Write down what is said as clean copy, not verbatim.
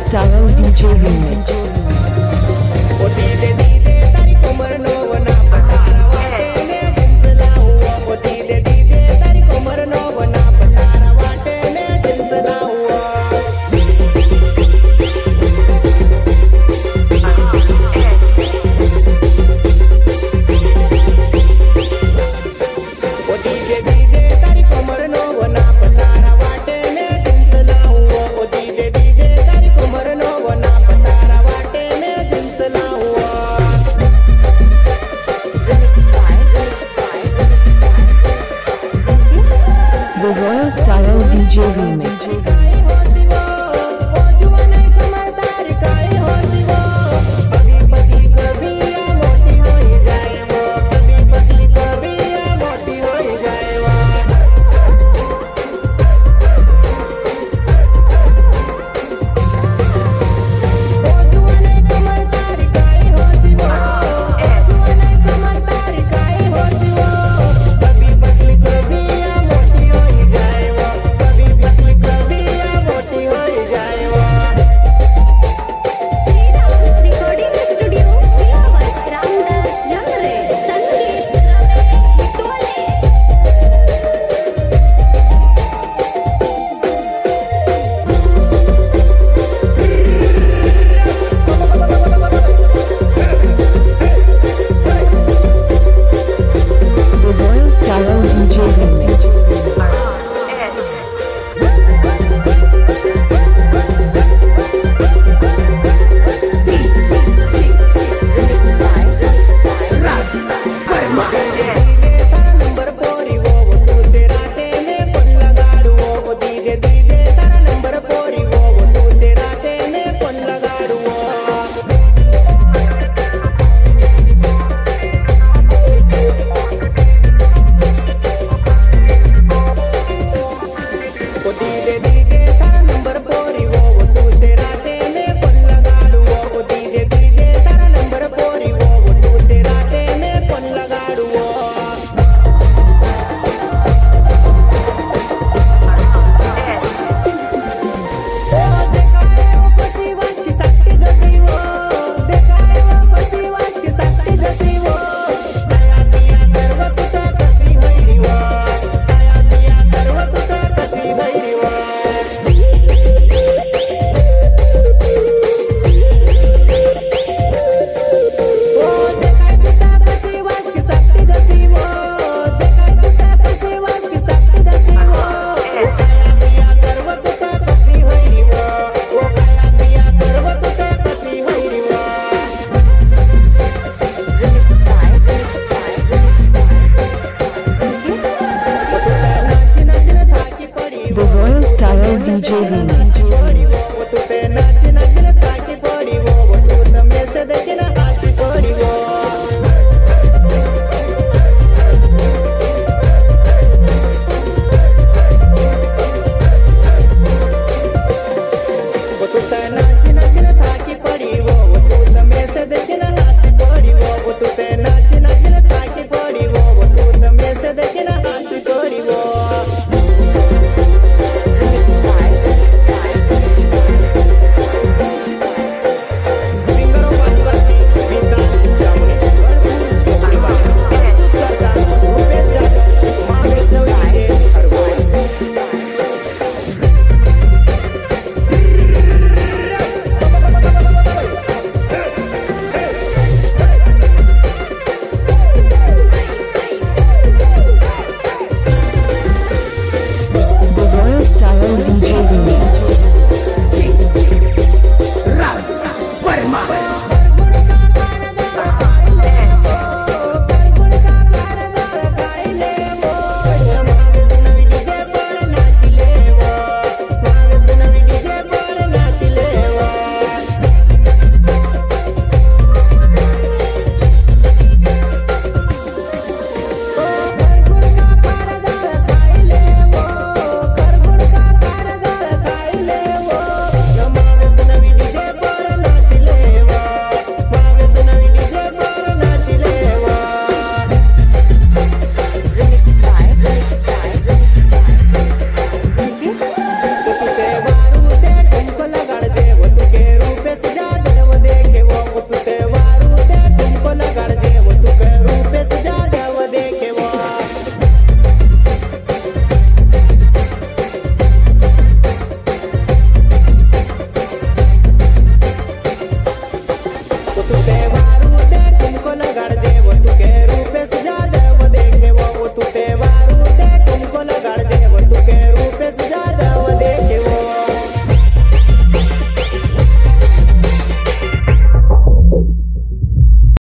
Style DJ Remix. The Royal Style DJ Remix. The Royal Style DJ Remix.